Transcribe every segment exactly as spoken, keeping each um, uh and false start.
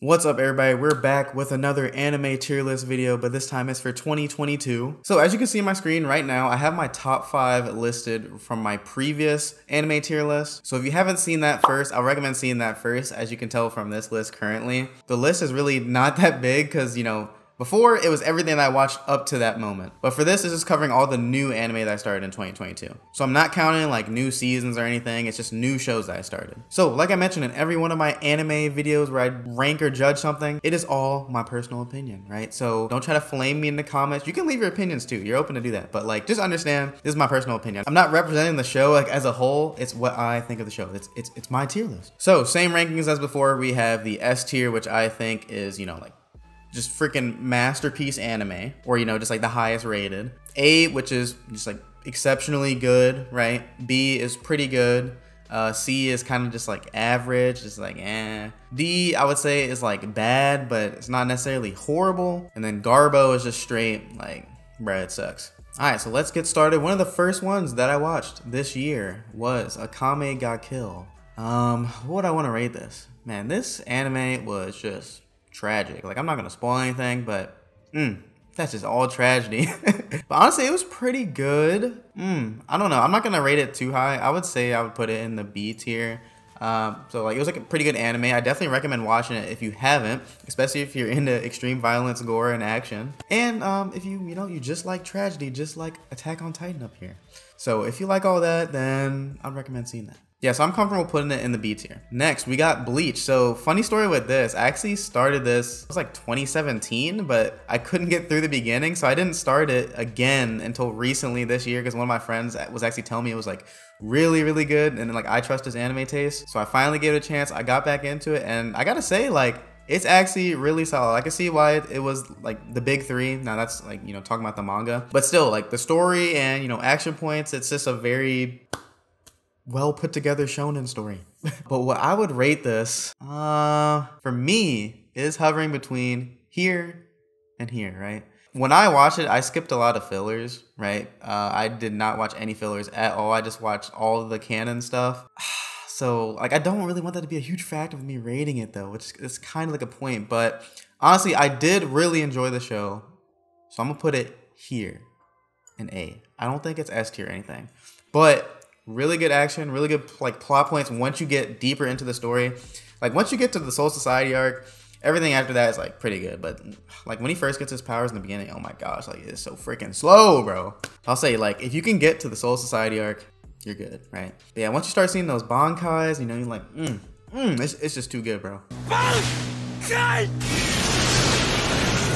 What's up, everybody? We're back with another anime tier list video, but this time it's for twenty twenty-two. So as you can see on my screen right now, I have my top five listed from my previous anime tier list. So if you haven't seen that first, I'll recommend seeing that first. As you can tell from this list currently, the list is really not that big because, you know, before, it was everything that I watched up to that moment. But for this, it's just covering all the new anime that I started in twenty twenty-two. So I'm not counting like new seasons or anything, it's just new shows that I started. So like I mentioned in every one of my anime videos where I rank or judge something, it is all my personal opinion, right? So don't try to flame me in the comments. You can leave your opinions too, you're open to do that. But like, just understand, this is my personal opinion. I'm not representing the show like as a whole, it's what I think of the show. It's, it's, it's my tier list. So same rankings as before, we have the S tier, which I think is, you know, like, just freaking masterpiece anime, or, you know, just like the highest rated. A, which is just like exceptionally good, right? B is pretty good. Uh, C is kind of just like average, just like eh. D, I would say, is like bad, but it's not necessarily horrible. And then Garbo is just straight like, bruh, it sucks. All right, so let's get started. One of the first ones that I watched this year was Akame Ga Kill. Um, what would I want to rate this? Man, this anime was just tragic. Like, I'm not gonna spoil anything, but mm, that's just all tragedy. But honestly, it was pretty good. Mm, I don't know, I'm not gonna rate it too high. I would say I would put it in the B tier. Um, so like, it was like a pretty good anime. I definitely recommend watching it if you haven't, especially if you're into extreme violence, gore, and action. And um, if you, you know, you just like tragedy, just like Attack on Titan up here. So if you like all that, then I'd recommend seeing that. Yeah, so I'm comfortable putting it in the B tier. Next, we got Bleach. So funny story with this, I actually started this, it was like twenty seventeen, but I couldn't get through the beginning, so I didn't start it again until recently this year, because one of my friends was actually telling me it was like really, really good, and then like, I trust his anime taste. So I finally gave it a chance, I got back into it, and I gotta say, like, it's actually really solid. I can see why it, it was like the big three. Now that's like, you know, talking about the manga, but still, like, the story and, you know, action points, it's just a very well put together shonen story. But what I would rate this, uh, for me, is hovering between here and here, right? When I watched it, I skipped a lot of fillers, right? Uh, I did not watch any fillers at all. I just watched all the canon stuff. So like, I don't really want that to be a huge factor of me rating it though, which is kind of like a point, but honestly, I did really enjoy the show. So I'm gonna put it here in A. I don't think it's S tier or anything, but really good action, really good like plot points once you get deeper into the story. Like, once you get to the Soul Society arc, everything after that is like pretty good. But like, when he first gets his powers in the beginning, oh my gosh, like, it's so freaking slow, bro. I'll say, like, if you can get to the Soul Society arc, you're good, right? But yeah, once you start seeing those Bankais, you know, you're like, mm, mm, it's, it's just too good, bro. Bankai!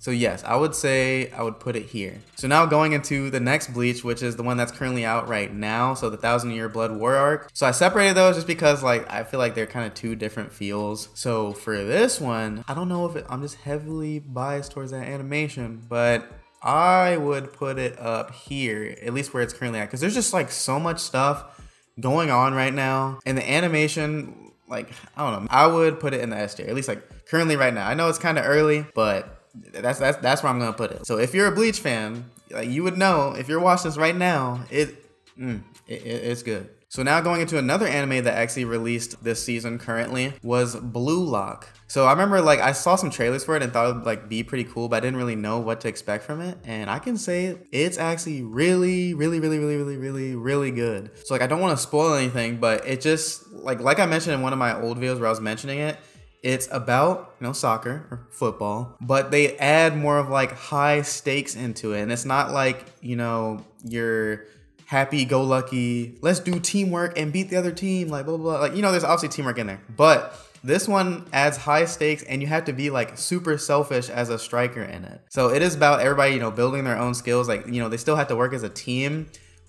So yes, I would say I would put it here. So now going into the next Bleach, which is the one that's currently out right now. So the Thousand Year Blood War arc. So I separated those just because, like, I feel like they're kind of two different feels. So for this one, I don't know if it, I'm just heavily biased towards that animation, but I would put it up here, at least where it's currently at, because there's just like so much stuff going on right now. And the animation, like, I don't know, I would put it in the S tier, at least like currently right now. I know it's kind of early, but That's, that's that's where I'm gonna put it. So if you're a Bleach fan, like, you would know if you're watching this right now, it, mm, it, it it's good. So now going into another anime that actually released this season currently was Blue Lock. So I remember, like, I saw some trailers for it and thought it would like be pretty cool, but I didn't really know what to expect from it. And I can say it's actually really, really, really, really, really, really, really good. So like, I don't want to spoil anything, but it just like like I mentioned in one of my old videos where I was mentioning it, it's about, you know, soccer or football, but they add more of like high stakes into it. And it's not like, you know, you're happy go lucky, let's do teamwork and beat the other team, like blah, blah, blah. Like, you know, there's obviously teamwork in there, but this one adds high stakes and you have to be like super selfish as a striker in it. So it is about everybody, you know, building their own skills. Like, you know, they still have to work as a team,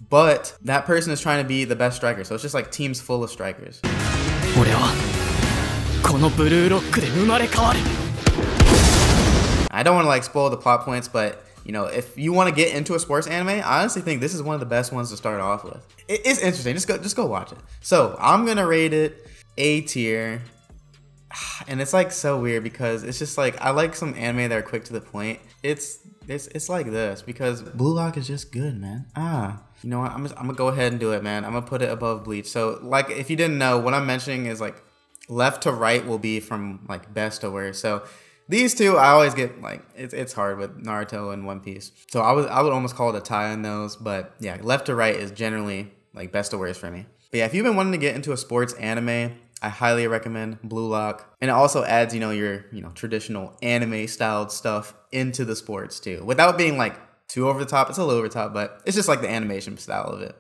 but that person is trying to be the best striker. So it's just like teams full of strikers. I don't want to like spoil the plot points, but you know, if you want to get into a sports anime, I honestly think this is one of the best ones to start off with. It is interesting. Just go, just go watch it. So I'm gonna rate it A tier, and it's like so weird because it's just like, I like some anime that are quick to the point. It's it's it's like this because Blue Lock is just good, man. Ah. You know what? I'm just, I'm gonna go ahead and do it, man. I'm gonna put it above Bleach. So like, if you didn't know, what I'm mentioning is like, left to right will be from like best to worst. So these two, I always get like, it's, it's hard with Naruto and One Piece. So I, was, I would almost call it a tie on those, but yeah, left to right is generally like best to worst for me. But yeah, if you've been wanting to get into a sports anime, I highly recommend Blue Lock. And it also adds, you know, your, you know, traditional anime styled stuff into the sports too, without being like too over the top. It's a little over the top, but it's just like the animation style of it.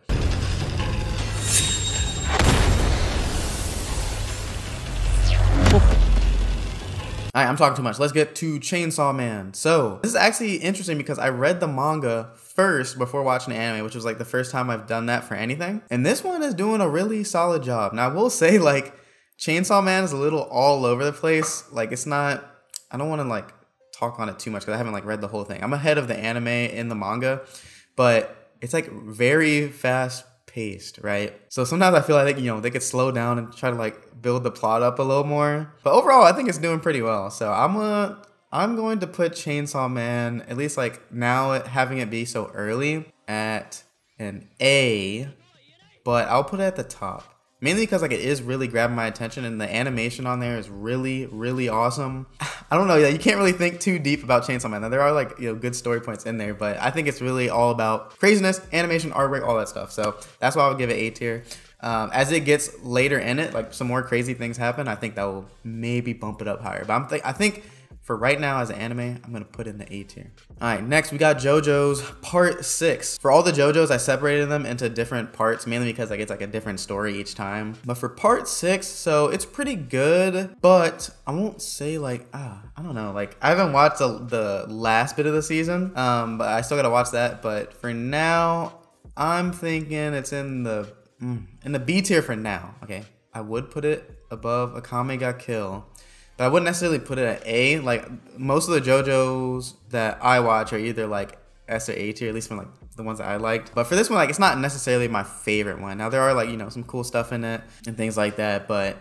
All right, I'm talking too much. Let's get to Chainsaw Man. So this is actually interesting because I read the manga first before watching the anime, which was like the first time I've done that for anything. And this one is doing a really solid job. Now I will say, like, Chainsaw Man is a little all over the place. Like, it's not, I don't want to like talk on it too much because I haven't like read the whole thing. I'm ahead of the anime in the manga, but it's like very fast paced, right? So sometimes I feel like, you know, they could slow down and try to like build the plot up a little more. But overall, I think it's doing pretty well. So I'm gonna, I'm going to put Chainsaw Man, at least like now having it be so early, at an A, but I'll put it at the top. Mainly because like it is really grabbing my attention and the animation on there is really, really awesome. I don't know, yeah, you can't really think too deep about Chainsaw Man. Now there are like, you know, good story points in there, but I think it's really all about craziness, animation, artwork, all that stuff. So that's why I would give it A tier. Um, as it gets later in it, like some more crazy things happen, I think that will maybe bump it up higher. But I'm th I think for right now as an anime, I'm gonna put in the A tier. All right, next we got JoJo's part six. For all the JoJo's, I separated them into different parts, mainly because like it's like a different story each time. But for part six, so it's pretty good, but I won't say like, ah, I don't know. Like I haven't watched the, the last bit of the season, um, but I still gotta watch that. But for now, I'm thinking it's in the, mm, in the B tier for now, okay? I would put it above Akame Ga Kill, but I wouldn't necessarily put it at A. Like most of the JoJo's that I watch are either like S or A tier, at least from like the ones that I liked. But for this one, like it's not necessarily my favorite one. Now there are like, you know, some cool stuff in it and things like that, but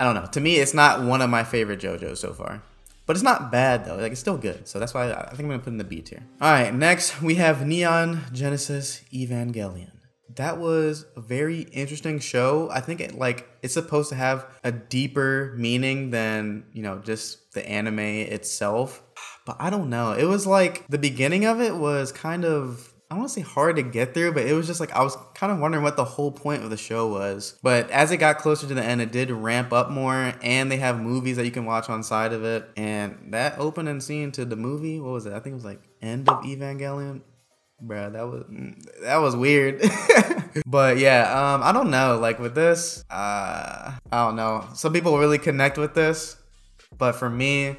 I don't know. To me, it's not one of my favorite JoJo's so far. But it's not bad though, like it's still good. So that's why I think I'm gonna put in the B tier. All right, next we have Neon Genesis Evangelion. That was a very interesting show. I think it like it's supposed to have a deeper meaning than, you know, just the anime itself. But I don't know. It was like the beginning of it was kind of, I don't want to say hard to get through, but it was just like I was kind of wondering what the whole point of the show was. But as it got closer to the end, it did ramp up more, and they have movies that you can watch on side of it. And that opening scene to the movie, what was it? I think it was like End of Evangelion. Bruh, that was that was weird. But yeah, um I don't know, like with this, uh I don't know, some people really connect with this, but for me,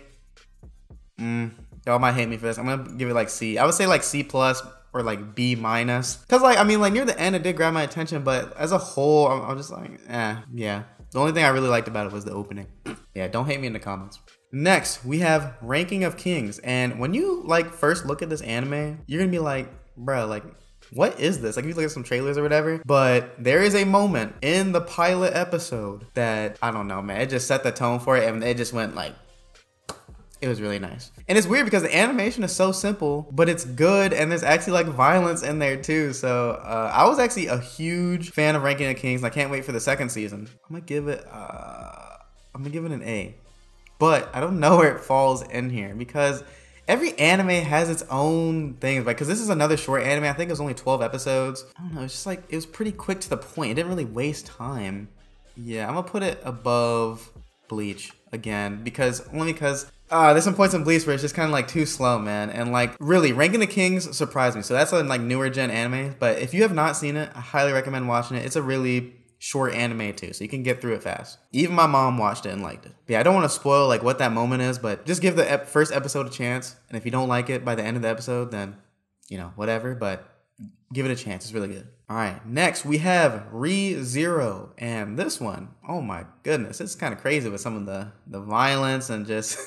mm, y'all might hate me for this, I'm gonna give it like C. I would say like C plus or like B minus, because like I mean, like near the end it did grab my attention, but as a whole I'm, I'm just like, eh. Yeah, the only thing I really liked about it was the opening. Yeah, don't hate me in the comments. Next we have Ranking of Kings, and when you like first look at this anime, you're gonna be like, bro, like what is this? Like if you look at some trailers or whatever, but there is a moment in the pilot episode that I don't know, man, it just set the tone for it, and it just went like, it was really nice. And it's weird because the animation is so simple, but it's good, and there's actually like violence in there too. So uh, I was actually a huge fan of Ranking of Kings, and I can't wait for the second season. I'm gonna give it uh, I'm gonna give it an A, but I don't know where it falls in here because every anime has its own things, like, because this is another short anime. I think it was only twelve episodes. I don't know, it's just like, it was pretty quick to the point. It didn't really waste time. Yeah, I'm gonna put it above Bleach again, because, only because, uh, there's some points in Bleach where it's just kind of like too slow, man. And like, really, Ranking of Kings surprised me. So that's a like newer gen anime, but if you have not seen it, I highly recommend watching it. It's a really short anime too, so you can get through it fast. Even my mom watched it and liked it. But yeah, I don't want to spoil like what that moment is, but just give the ep first episode a chance, and if you don't like it by the end of the episode, then, you know, whatever, but give it a chance, it's really good. All right, next we have Re Zero, and this one, oh my goodness, it's kind of crazy with some of the, the violence and just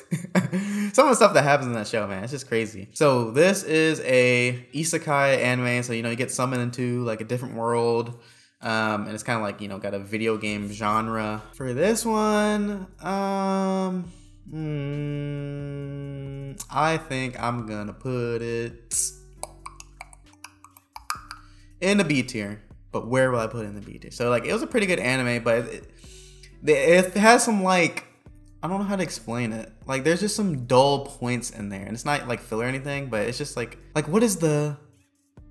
some of the stuff that happens in that show, man, it's just crazy. So this is a isekai anime, so, you know, you get summoned into like a different world, Um, and it's kind of like, you know, got a video game genre. For this one, um, mm, I think I'm gonna put it in the B tier. But where will I put it in the B tier? So like, it was a pretty good anime, but it, It has some, like, I don't know how to explain it. Like, there's just some dull points in there, and it's not like filler or anything, but it's just like, like what is the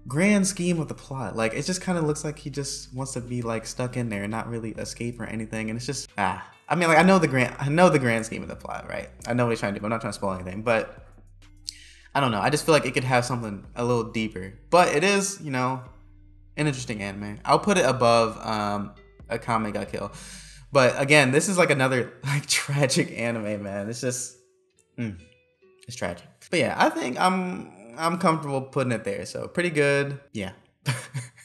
grand scheme of the plot? Like, it just kind of looks like he just wants to be like stuck in there and not really escape or anything. And it's just, ah, I mean, like, I know the grand, I know the grand scheme of the plot, right? I know what he's trying to do. I'm not trying to spoil anything, but I don't know. I just feel like it could have something a little deeper, but it is, you know, an interesting anime. I'll put it above um, Akame Ga Kill. But again, this is like another like tragic anime, man. It's just, mm, it's tragic. But yeah, I think I'm I'm comfortable putting it there. So pretty good, yeah. All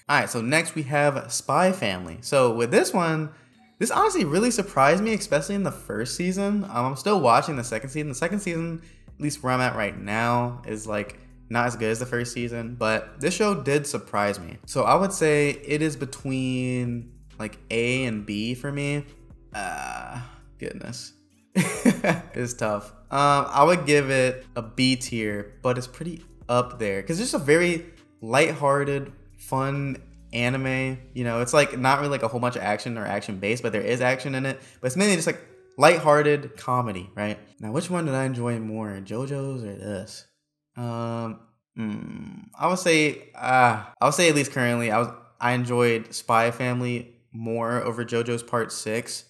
right, so next we have Spy Family. So with this one, this honestly really surprised me, especially in the first season. Um, I'm still watching the second season. The second season, at least where I'm at right now, is like not as good as the first season, but this show did surprise me. So I would say it is between like A and B for me. Uh, goodness, it's tough. Um, I would give it a B tier, but it's pretty up there because it's just a very lighthearted, fun anime. You know, it's like not really like a whole bunch of action or action based, but there is action in it. But it's mainly just like lighthearted comedy, right? Now, which one did I enjoy more, JoJo's or this? Um, mm, I would say, uh, I would say at least currently, I was I enjoyed Spy Family more over JoJo's Part Six.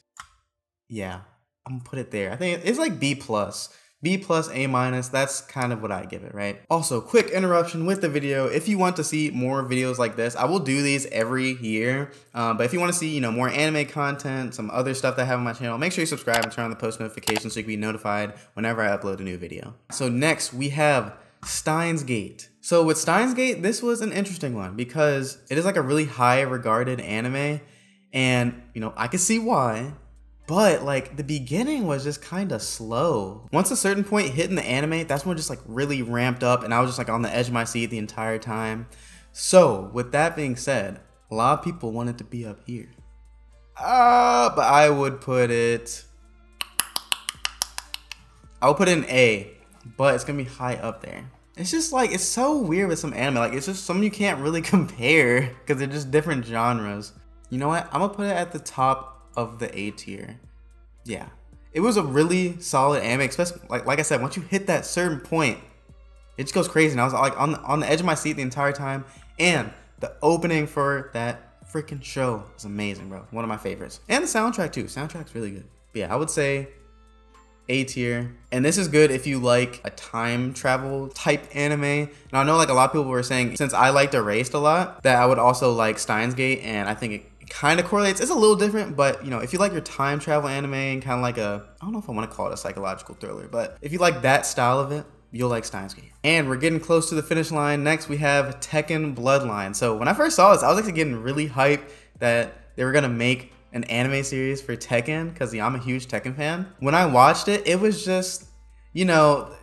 Yeah, I'm gonna put it there. I think it's like B plus, B plus, A minus. That's kind of what I give it, right? Also, quick interruption with the video. If you want to see more videos like this, I will do these every year. Um, but if you want to see, you know, more anime content, some other stuff that I have on my channel, make sure you subscribe and turn on the post notifications so you can be notified whenever I upload a new video. So next we have Steins;Gate. So with Steins;Gate, this was an interesting one because it is like a really high regarded anime, and you know, I could see why, but like the beginning was just kind of slow. Once a certain point hit in the anime, that's when it just like really ramped up, and I was just like on the edge of my seat the entire time. So with that being said, a lot of people wanted to be up here, uh, but I would put it, I'll put it an A. But it's gonna be high up there. It's just like, it's so weird with some anime. Like, it's just some you can't really compare because they're just different genres. You know what? I'm gonna put it at the top of the A tier. Yeah, it was a really solid anime. Especially like like I said, once you hit that certain point, it just goes crazy. And I was like on the, on the edge of my seat the entire time. And the opening for that freaking show is amazing, bro. One of my favorites. And the soundtrack too. Soundtrack's really good. But yeah, I would say A tier. And this is good if you like a time travel type anime. Now I know like a lot of people were saying, since I liked Erased a lot, that I would also like Steins;Gate, and I think it kind of correlates. It's a little different, but you know, if you like your time travel anime and kind of like a, I don't know if I want to call it a psychological thriller, but if you like that style of it, you'll like Steins;Gate. And we're getting close to the finish line. Next we have Tekken Bloodline. So when I first saw this, I was actually getting really hyped that they were gonna make an anime series for Tekken, because yeah, I'm a huge Tekken fan. When I watched it, it was just, you know,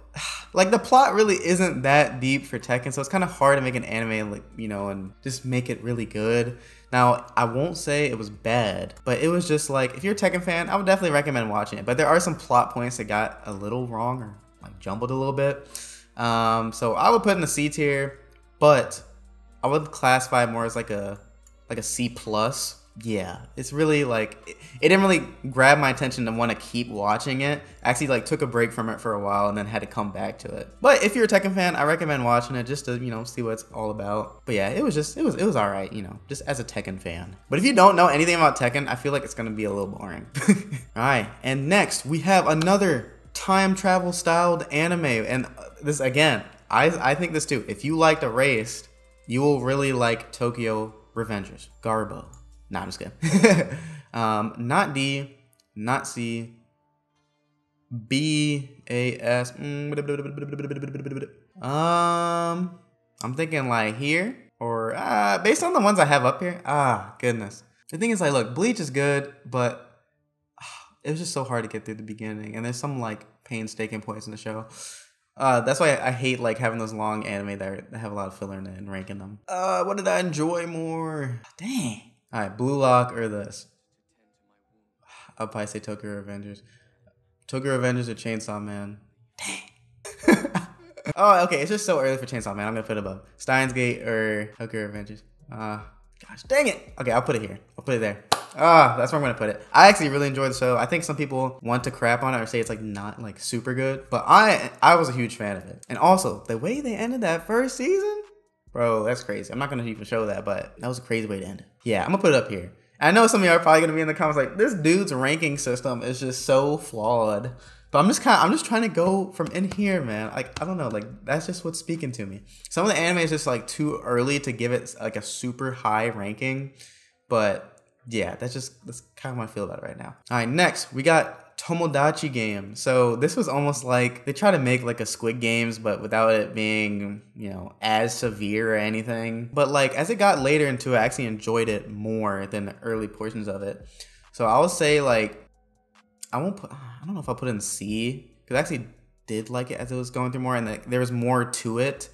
like the plot really isn't that deep for Tekken, so it's kind of hard to make an anime, like, you know, and just make it really good. Now, I won't say it was bad, but it was just like, if you're a Tekken fan, I would definitely recommend watching it. But there are some plot points that got a little wrong or like jumbled a little bit. Um, so I would put it in the C tier, but I would classify it more as like a like a C plus. Yeah, it's really like, it, it didn't really grab my attention to want to keep watching it. I actually like took a break from it for a while and then had to come back to it. But if you're a Tekken fan, I recommend watching it just to, you know, see what it's all about. But yeah, it was just, it was, it was all right, you know, just as a Tekken fan. But if you don't know anything about Tekken, I feel like it's going to be a little boring. All right. And next we have another time travel styled anime. And this, again, I, I think this too, if you liked Erased, you will really like Tokyo Revengers, Garbo. Nah, I'm just kidding. um, not D, not C, B, A, S. Um, I'm thinking like here or uh, based on the ones I have up here. Ah, goodness. The thing is, like, look, Bleach is good, but uh, it was just so hard to get through the beginning, and there's some like painstaking points in the show. Uh, that's why I hate like having those long anime that, are, that have a lot of filler in it and ranking them. Uh, what did I enjoy more? Dang. All right, Blue Lock or this? I'll probably say Tokyo Revengers. Tokyo Revengers or Chainsaw Man? Dang. Oh, okay, it's just so early for Chainsaw Man. I'm gonna put it above Steins;Gate or Tokyo Revengers. Uh, gosh, dang it. Okay, I'll put it here. I'll put it there. Ah, that's where I'm gonna put it. I actually really enjoyed the show. I think some people want to crap on it or say it's like not like super good, but I I was a huge fan of it. And also the way they ended that first season, bro, that's crazy. I'm not gonna even show that, but that was a crazy way to end it. Yeah, I'm gonna put it up here. I know some of y'all are probably gonna be in the comments like, this dude's ranking system is just so flawed. But I'm just kind of, I'm just trying to go from in here, man. Like, I don't know, like, that's just what's speaking to me. Some of the anime is just like too early to give it like a super high ranking. But yeah, that's just, that's kind of how I feel about it right now. All right, next we got Tomodachi Game. So this was almost like, they try to make like a Squid Games, but without it being, you know, as severe or anything. But like, as it got later into it, I actually enjoyed it more than the early portions of it. So I would say like, I won't put, I don't know if I'll put in C, because I actually did like it as it was going through more, and like, there was more to it.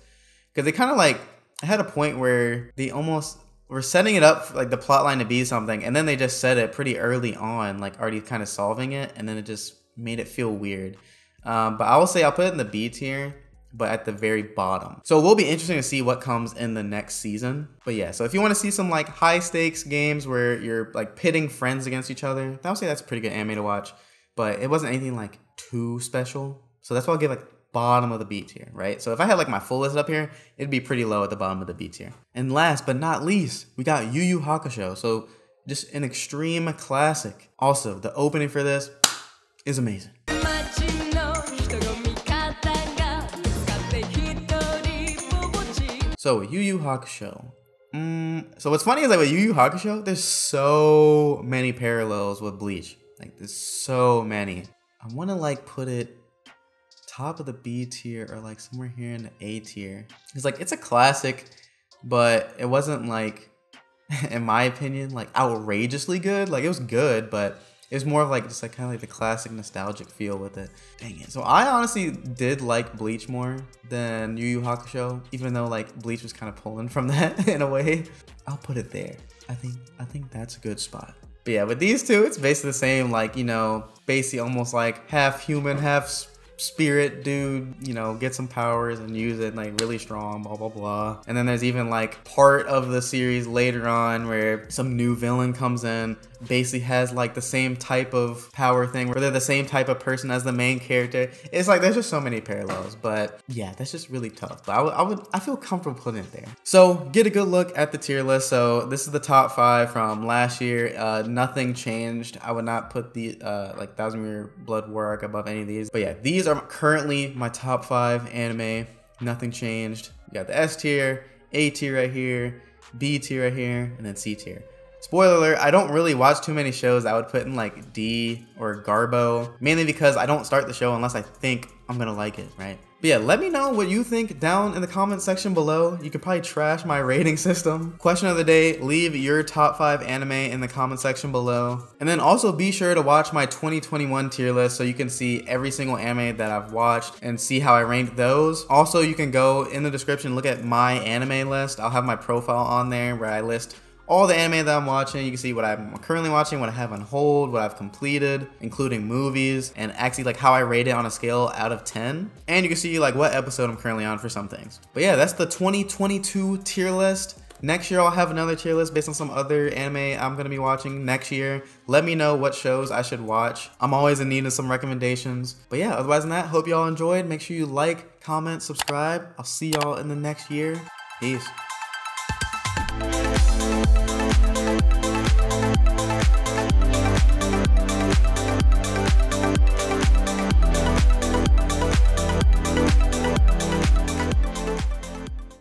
Because they kind of like, I had a point where they almost were setting it up, like the plot line to be something, and then they just said it pretty early on, like already kind of solving it, and then it just made it feel weird. Um, but I will say I'll put it in the B tier, but at the very bottom. So it will be interesting to see what comes in the next season. But yeah, so if you want to see some like high stakes games where you're like pitting friends against each other, I would say that's a pretty good anime to watch. But it wasn't anything like too special. So that's why I'll give like bottom of the B tier, right? So if I had like my full list up here, it'd be pretty low at the bottom of the B tier. And last but not least, we got Yu Yu Hakusho. So just an extreme classic. Also, the opening for this is amazing. So Yu Yu Hakusho. Mm, so what's funny is like with Yu Yu Hakusho, there's so many parallels with Bleach. Like there's so many. I want to like put it top of the B tier or like somewhere here in the A tier. It's like, it's a classic, but it wasn't like, in my opinion, like outrageously good. Like it was good, but it was more of like just like kind of like the classic nostalgic feel with it. Dang it. So I honestly did like Bleach more than Yu Yu Hakusho, even though like Bleach was kind of pulling from that in a way. I'll put it there. I think I think that's a good spot. But yeah, with these two, it's basically the same, like, you know, basically almost like half human, half spirit dude, you know, get some powers and use it, like really strong, blah blah blah. And then there's even like part of the series later on where some new villain comes in, basically has like the same type of power thing where they're the same type of person as the main character. It's like there's just so many parallels, but yeah, that's just really tough. But I would, I would I feel comfortable putting it there. So get a good look at the tier list. So this is the top five from last year. Uh nothing changed. I would not put the uh like Thousand Year Blood War Arc above any of these. But yeah, these are are currently my top five anime. Nothing changed. You got the S tier, A tier right here, B tier right here, and then C tier. Spoiler alert, I don't really watch too many shows I would put in like D or Garbo, mainly because I don't start the show unless I think I'm gonna like it, right? But yeah, let me know what you think down in the comment section below. You could probably trash my rating system. Question of the day, leave your top five anime in the comment section below. And then also be sure to watch my twenty twenty-one tier list so you can see every single anime that I've watched and see how I ranked those. Also, you can go in the description, look at my anime list. I'll have my profile on there where I list all the anime that I'm watching. You can see what I'm currently watching, what I have on hold, what I've completed, including movies, and actually like how I rate it on a scale out of ten. And you can see like what episode I'm currently on for some things. But yeah, that's the twenty twenty-two tier list. Next year, I'll have another tier list based on some other anime I'm gonna be watching next year. Let me know what shows I should watch. I'm always in need of some recommendations. But yeah, otherwise than that, hope y'all enjoyed. Make sure you like, comment, subscribe. I'll see y'all in the next year. Peace.